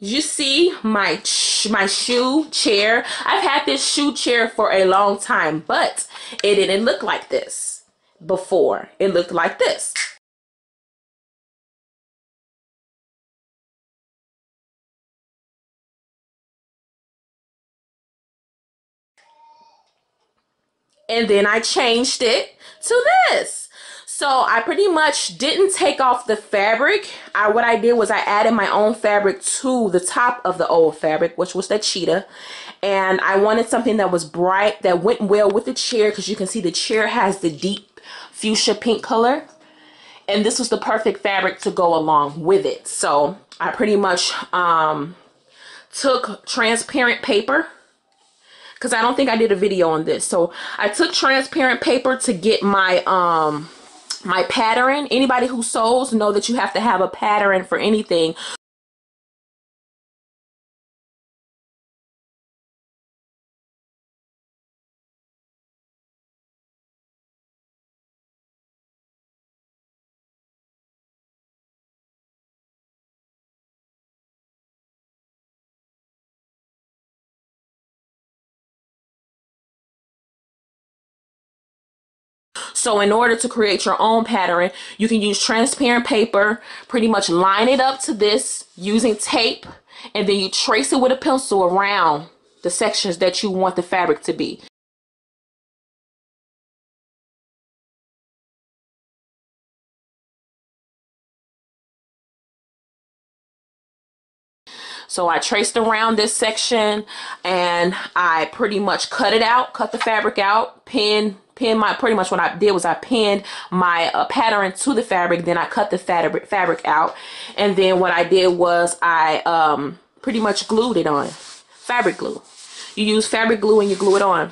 You see my shoe chair? I've had this shoe chair for a long time, but it didn't look like this before. It looked like this. And then I changed it to this. So I pretty much didn't take off the fabric. What I did was I added my own fabric to the top of the old fabric, which was the cheetah. And I wanted something that was bright, that went well with the chair, because you can see the chair has the deep fuchsia pink color. And this was the perfect fabric to go along with it. So I pretty much took transparent paper, because I don't think I did a video on this. So I took transparent paper to get my my pattern. Anybody who sews know that you have to have a pattern for anything. So in order to create your own pattern, you can use transparent paper, pretty much line it up to this using tape, and then you trace it with a pencil around the sections that you want the fabric to be. So I traced around this section and I pretty much cut it out, cut the fabric out, pretty much what I did was I pinned my pattern to the fabric, then I cut the fabric out, and then what I did was I pretty much glued it on. Fabric glue. You use fabric glue and you glue it on.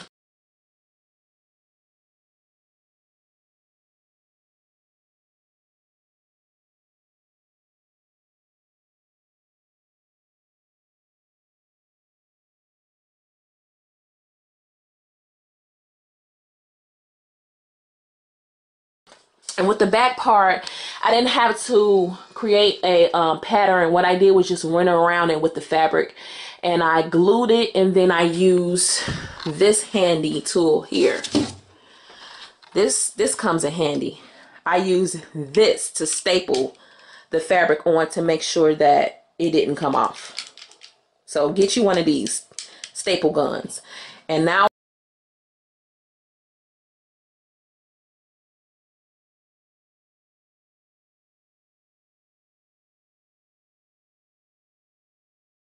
And with the back part, I didn't have to create a pattern. What I did was just went around it with the fabric and I glued it, and then I used this handy tool here. This comes in handy. I used this to staple the fabric on to make sure that it didn't come off. So get you one of these staple guns. And now